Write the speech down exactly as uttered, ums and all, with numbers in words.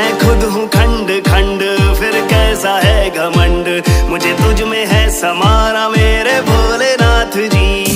मैं खुद हूँ खंड खंड, फिर कैसा है घमंड। मुझे तुझ में है समाना मेरे भोलेनाथ जी।